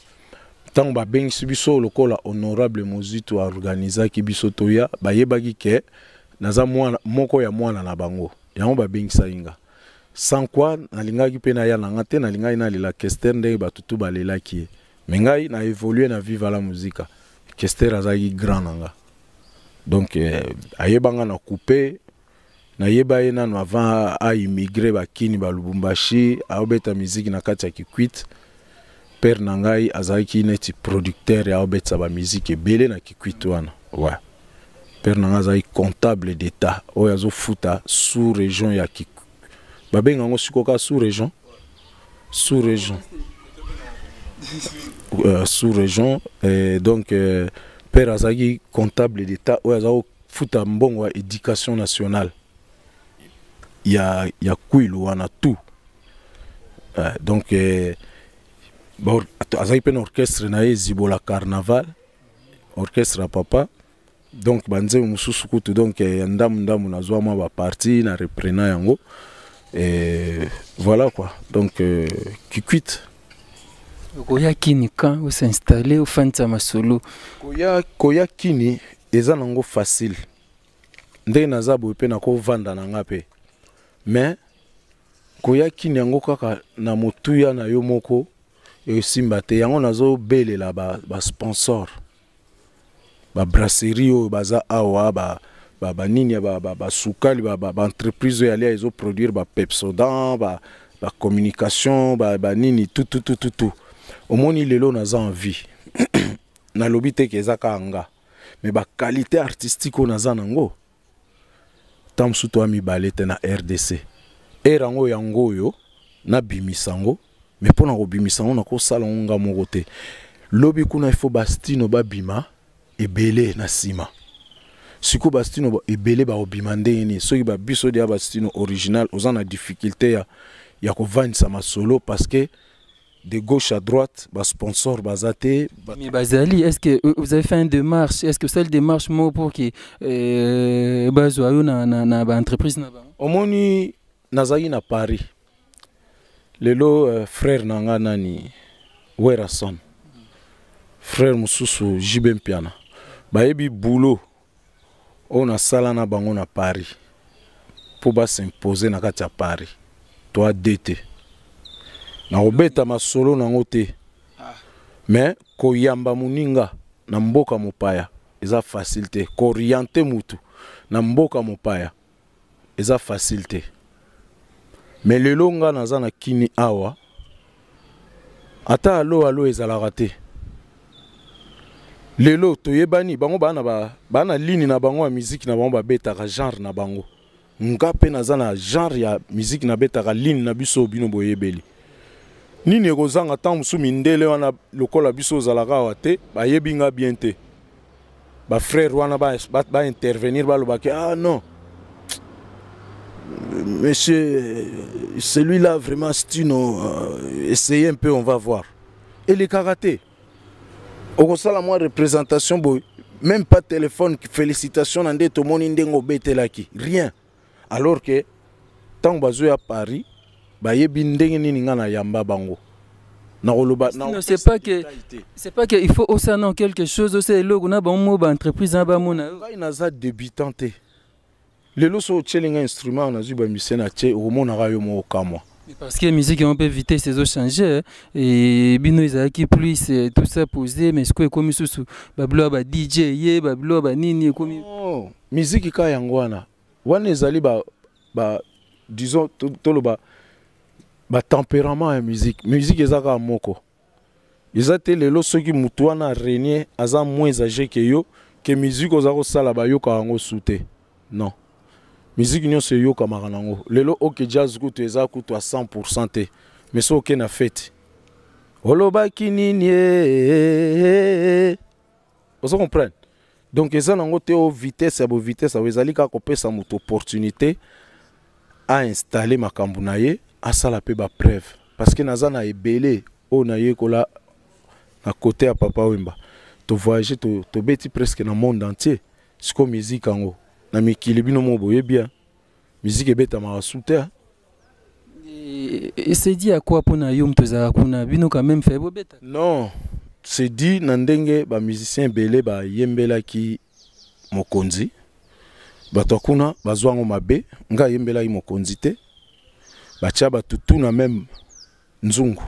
ntango babengisi biso lokola honorable mozito organizaki biso toya bayebaki ke naza mwana moko ya mwana na bango yango babengisa inga sans quoi nalingaki pe na ya nanga te nalingai na lela Kester ndenge batutu balelaki me ngai na évoluer na Viva la Musica Kester azaki grand nanga donc ayebanga na couper na yebaye nanu avant a immigré bakini ba Lubumbashi aobeta musique na kati ya kikwit père nangai azaki neti producteur ya obeta ba musique ebele na kikwit wana ouais père nanga azaki comptable d'état oyo azofuta sous région ya kikwit babenga ngo sikoka sous région et donc père azaki comptable d'état oyo azofuta mbongo ya éducation nationale il y a Kouilou, on a tout. Donc, azali pe na orchestre na ye zibola carnaval orchestre papa donc banze mususu kutu donc ndamu ndamu nazwa mwa ba partie na reprenant yango et voilà quoi donc kikuit koya kini quand on s'installer au fin de masolo koya kini eza nango facile ndé nazabo pe na ko vanda nanga pe mais koya kini yango kaka na motuya na yo moko et simbate yango nazo bele la ba sponsor ba brasserie o baza awa ba nini ba sukali ba entreprise yali azo produire ba pepsodan ba communication ba nini tout au moins il lelo naza envie na lobby te keza kanga mais ba qualité artistique o naza nango tamsu to mi balete na RDC erango yango yo na bimisango mais pour nous bimisa on a ko salon nga morote lobby kuna il faut bastino ba bima ebele na sima siko bastino ba ebele ba obimande ni so ba biso dia bastino original ozana difficulté ya ko vanza masolo parce que de gauche à droite ba sponsor bazate mais bazali est-ce que vous avez fait une démarche est-ce que celle démarche mo pour que bazo ayo na ba entreprise na ba omoni nazali na Paris lelo frère nanga nani Werason frère mususu Jibem Piana bayebi boulot on a sala na bango na Paris pour ba s'imposer na kati ya Paris toi DT na obeta masolo nango te mais ko yamba muninga na mboka mopaya eza facilité ko orienter mutu na mboka mopaya eza facilité mais le longa naza na kini awa ata alo ezala raté lelo toyebani bango bana ligne na bango ya musique na bango babetaka genre na bango nga pe naza na genre ya musique na betaka ligne na biso bino boyebeli nini ekozanga tant musu mindele wana lokola biso zalaka wate bayebinga bien te ba frère wana ba intervenir ba lobake ah non monsieur, celui-là, vraiment, Stino, essayez un peu, on va voir. Et les karatés. Au ça la moi représentation, même pas téléphone, félicitations, rien. Alors que, tant que je à Paris, je suis à Yamba Bango. C'est pas qu'il faut aussi non quelque chose, c'est que nous avons une entreprise en bas. Nous avons débutante. Les lots sont un instrument, on a vu au monde au parce que la musique, on peut éviter ces eaux changées. Et bino ils plus tout ça posé, mais ce que comme sous bablo ba DJ, bablo ba nini comme. Oh, musique ka yangoana. Wana ezali ba disons tout le ba tempérament à musique. Musique ezaka moko. Ezate les lots ceux qui mutuana régner, azam moins âgé que yo, que musique ozako sala ba yo ka yango souté. Non. Musique union c'est yo kamaranango lelo ok jazz go tu eza ku to 100% te mais so ok na fête holoba kinini vous comprenez donc eza nango te o vitesse abo vitesse abo ezali ka kopesa muto opportunité à installer makambu na ye asala pe ba preuve parce que naza na ebele o na ye kola na côté à Papa Wemba to voyager to beti presque na monde entier siko musique ango na mikili bino moboye bien musique ebeta ma souter et c'est dit à quoi pona yo mtozaka kuna bino quand même fait bobeta non c'est dit na ndenge ba musicien belé ba yembelaki mokonzi bato kuna bazwango mabe nga yembelaki mokonzi te batia batutu na même nzungu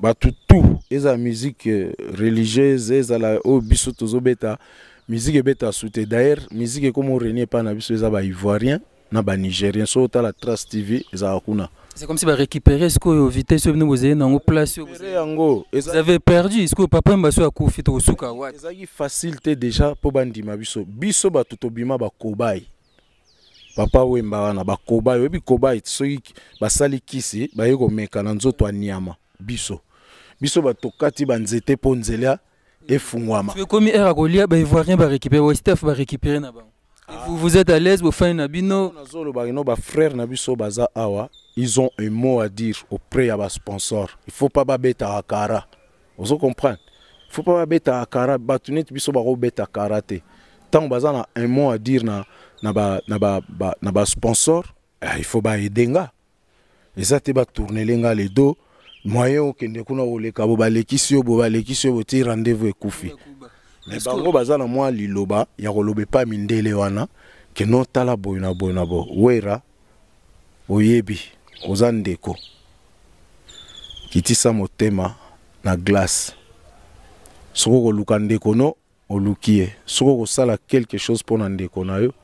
batutu eza musique religieuse eza la obiso tozobeta musique beta souté d'ailleurs musique comme on renie pas na biso za ba ivoirien na ba nigérien so ta la trace TV za kuna c'est comme si ba récupérer ce que vitesse nous vous avez nango place vous avez perdu ce que papa mbaso a kufita usuka wa ezaki facilité déjà po bandima biso ba tutobima ba kobai Papa Wemba wana ba kobai webi kobai so ba sali kisi ba yeko meka na nzoto anyama biso ba tokati ba nzete po nzelia et Fungwama. Comme il y a Ivoiriens qui récupèrent, les staff récupèrent. Vous êtes à l'aise, vous faites un abino. Nos frères, ils ont un mot à dire auprès des sponsors. Il ne faut pas bêter à Kara. Vous comprenez? Il ne faut pas être à karaté, batunette biso baro beta karaté. Tant que vous avez un mot à dire na sponsor, il faut aider. Et ça, tu vas tourner les dos. Moyen que rendez-vous mais moi liloba ya kolobe pa mindele wana que non tala boyna boyna bo wera oyebi ozandeko kitisa motema na glace soko koluka ndeko no olukie soko kosala quelque chose pour ndeko na yo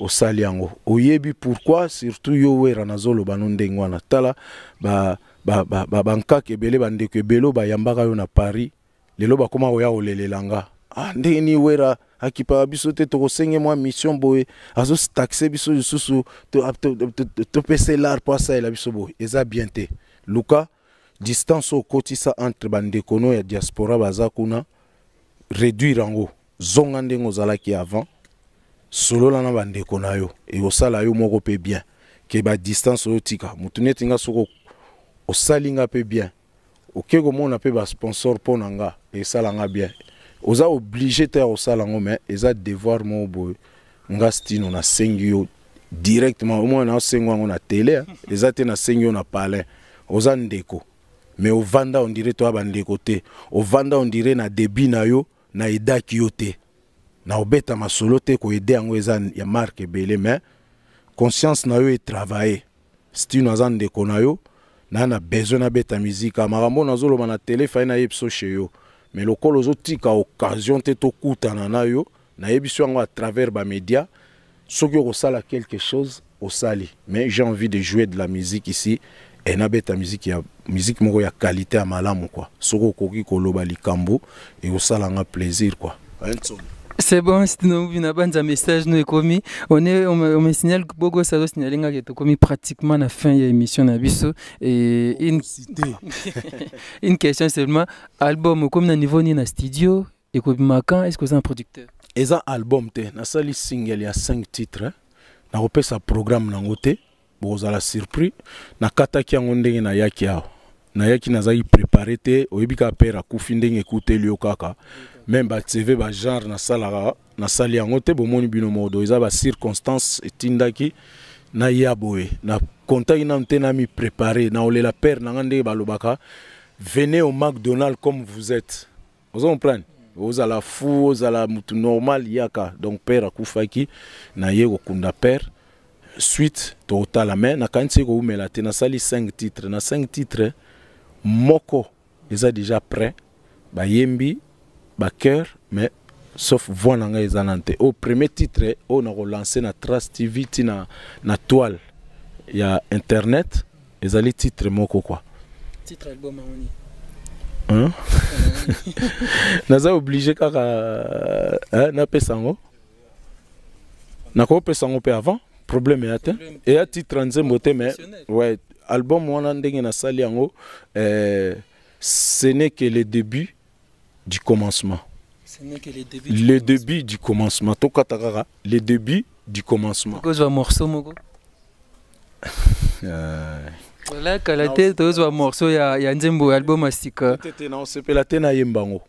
osali yango oyebi pourquoi surtout yo wera nazolo banonde ngwana tala ba bankaka ebele bandeko ebelo bayambaka yo na Paris lelo bakoma oya olelelanga ah ndeni wera akipa biso te tokosenge mwa mission boye azo taxe biso yususu to pese l'art pour ça la biso boye eza bien te luka distance au kotisa entre bandeko no ya diaspora baza kuna réduire ngo zonga ndengo zalaki avant solo lana bandeko nayo e osala yo moko pe bien ke ba distance otika mutunete nga soko osalinga pe bien OK comme on appelle sponsor pour nanga et ça langa bien oza obligé te au salango mais eza devoir mon boy nga Stino na sengio directement au moins na sengo na télé eza te na sengio na palais oza ndeko mais au vanda on dirait toi bandeko te au vanda on dirait na debi na yo na edaki yo te na obeta masolo te ko aider ango eza ya marque belé mais conscience na yo et travailler Stino za ndeko na yo nana besoin na beta musique marambo nazolo na téléphone na yebso chez yo mais lokolo zotika occasion te to kutana na yo na yebiso ngo à travers ba média soki ko sala quelque chose au sali mais j'ai envie de jouer de la musique ici et na beta musique ya musique moko ya qualité à malamu quoi soko koki ko loba likambo et au sala nga plaisir quoi. C'est bon, si nous avons un message, nous avons on me signale que Bogo Sado signalinga que tu as pratiquement la fin de l'émission. Et une question seulement, album, comme au niveau ni na studio, et quand est-ce que c'est un producteur? Et ça, album, tu as un single, il y a 5 titres. Tu as un programme, tu as la surprise. Tu as un programme, tu as un programme. Nayaki nazali préparé te oyebika pera kufindenge écouter lio kaka même ba TV ba genre na sala na sali yango te bomoni bino modo eza ba circonstances etindaki na yaboe na kontact na ntena mi préparé na olela père na ngande balobaka venez au McDonald's comme vous êtes vous comprenez vous ala fou vous ala mutu normal yaka donc père akufaki na yego kunda père suite total mais na kanti ko umela te na sali 5 titres na 5 titres moko eza déjà prêt ba yembi ba cœur mais sauf voix nanga eza nante au premier titre on a relancé na Trace TV na toile il y a internet ezali titre moko quoi titre album amoni hein naza obligé kaka na pesango na ko pesango pe avant problème est atteint et à titre 30e moté mais ouais album on a ndenge na sali yango ce n'est que le début du commencement. Ce n'est que le début du le début du commencement. Tokataka le début du commencement. Cause va morceau moko. Voilà que la tête cause va morceau ya nzembo album asika. Tete na osepela tena yembango.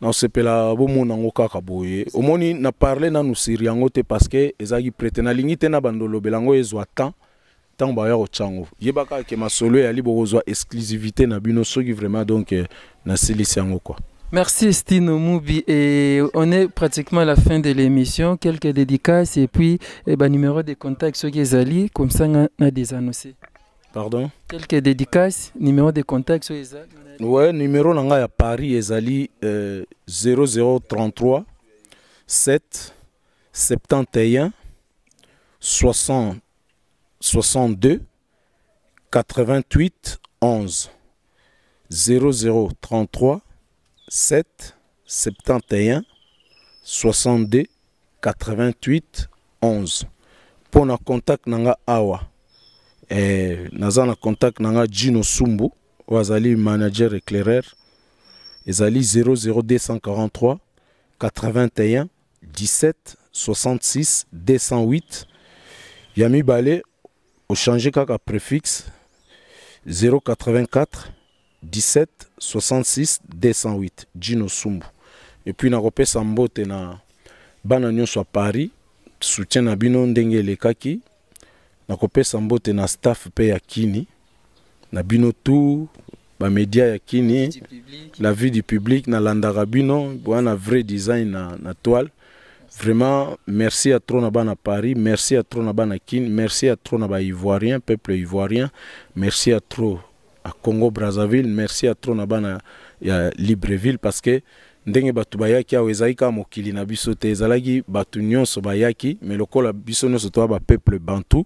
Na osepela bomona ngo kaka boye. Omoni na parler na nous siriango te parce que ezaki pretena lingite na bandolo belango ezwa temps. Tant que je suis exclusivité, vraiment donc merci Stino Mubi et on est pratiquement à la fin de l'émission. Quelques dédicaces et puis numéro de contact sur Yezali, comme ça on a des annoncés. Pardon? Quelques dédicaces, numéro de contact sur Yezali. Oui, numéro à Paris Yezali 0033 7 71 60 62 88 11 0033 7 71 62 88 11 pour na contact nanga awa naza na contact nanga Gino Sumbu wazali manager éclaireur ezali 00243 81 17 66 208 Yami Balé au changer kaka préfixe 084 17 66 208 Gino Sumbu. Et puis na repèse en botte na bana nyonso à Paris soutien na bino ndenge le kaki na repèse en botte na staff pe ya kini na bino tout ba média ya kini la vie du public na landara bino bwana vrai design na toile. Vraiment, merci à Tronaba à Paris, merci à Tronaba à Kin, merci à Tronaba Ivoirien, peuple ivoirien, merci à Tro à Congo-Brazzaville, merci à Tronaba à Libreville, parce que ndenge batu bayaki awezaika mokili na biso te ezalaki batu nyonso bayaki, mais lokola biso nyonso toa ba peuple bantu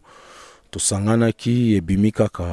tosanganaki ebimi kaka.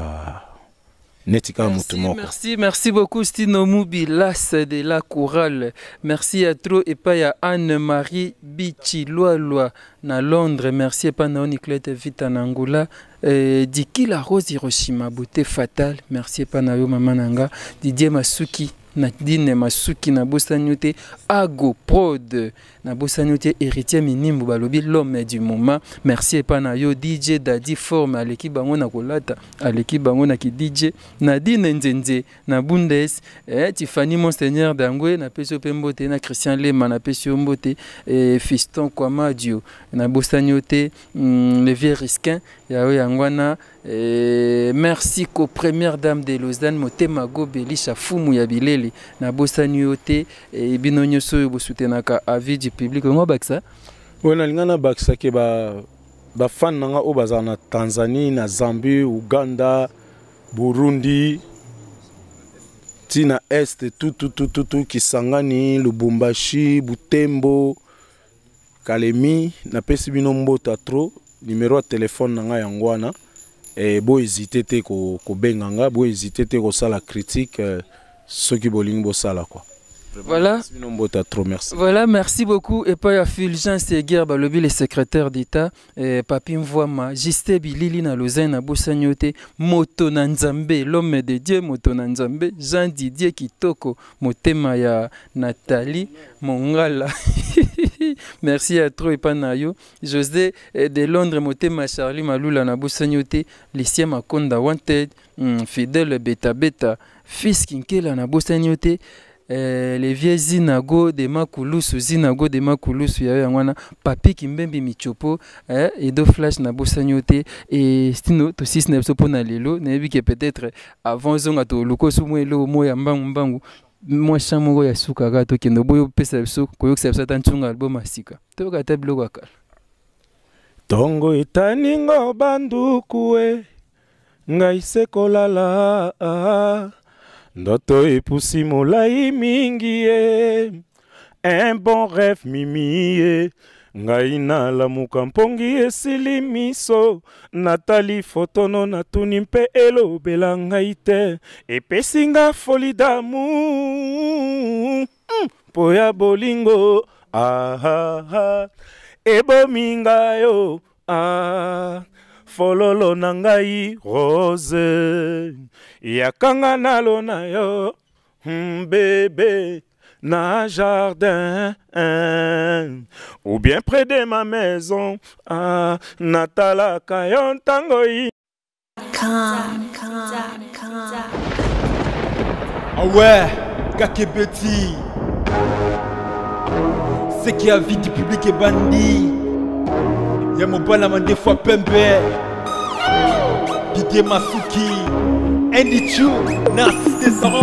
Merci beaucoup Stino Mubi, l'as de la chorale. Merci à Troy et à Anne-Marie Bichi, Loa na Londres. Merci à Panaoniklet et Vitanangula. Diki la rose Hiroshima, beauté fatale. Merci à Panayou Mamananga, Didier Masuki, Nadine Masuki, Nabosanyote, Ago Prod, Nabosanyote, héritier minime, Balobi, l'homme du moment. Merci Panayo, DJ Dadi Forme, à l'équipe Bangona Kolata, à l'équipe Bangona qui DJ, Nadine Nzenze, Nabundes, Tiffany Monseigneur Dangwe, Napeso Pembote, na Christian Lema, Napeso Mbote, Fiston Kwamadio, Nabosanyote, le vieux risquin, Yawe Angwana. Merci qu'aux premières dames de Lausanne, Motema Gobeli, Chafumu Yabileli, Nabosa Nyote, et Binonyoso, Bosutenaka, avis du public. Comment ça? Oui, Nalingana Baksa, qui est fan de Tanzanie, na Zambie, Uganda, Burundi, Tina Est, tout, Kisangani, Lubumbashi, Butembo, Kalemi, Napesi Binombo Tatro, numéro de téléphone Nanga Yangwana. Et bon hésiter te ko benganga, bon hésiter te ko sala critique ceux qui bolingo sala quoi. Voilà. Voilà, merci beaucoup. Et puis à Fulgence Seguer, Balobi, le secrétaire d'État, Papi Mvouama, Juste Bilili na Lausanne, Bosanyote, Motonanzambe, l'homme de Dieu, Motonanzambe, Jean Didier Kitoko, Motema ya Nathalie, Mongala. Merci à Troy Panayou, José de Londres, Motema Charlie Malula, na Bosanyote, Lissia Makonda Wanted, Fidèle Beta Beta, Fils Kinkela, na Bosanyote. Les vieilles zinago de Makoulous, zinago de Makoulous, Papi Kimbembi Michopo, Edo Flash Nabosagnote, et Stino, Tosis Nepsoponalelo, Nebi qui peut-être avant Zongato, Lukosumelo, Moyambang, moi Chamogo Yasuka, Tokino Boyo Pesapso, Koyok Sapsatan Tungalbo Masika. Togate Blogakal. Tongo itaningo bandukue, Ngaise kolala. Ndoto epusi molai mingi, un bon rêve mimi, ngai nalamuka mpongi esilimiso, Nathalie fotono natuni mpe elobela ngai te, epesi nga foli d'amour, po ya bolingo, aha, ebomi ngai yo, ah. Fololo nangai rose yakanga nalona yo bébé na jardin ou bien près de ma maison ah natala kayon tangoi ah ouais kake petit ce qui a vite public et bandit y'a mon bon amant des fois pembe Didier Masuki, Andy Chou, Narcisse des Sarons.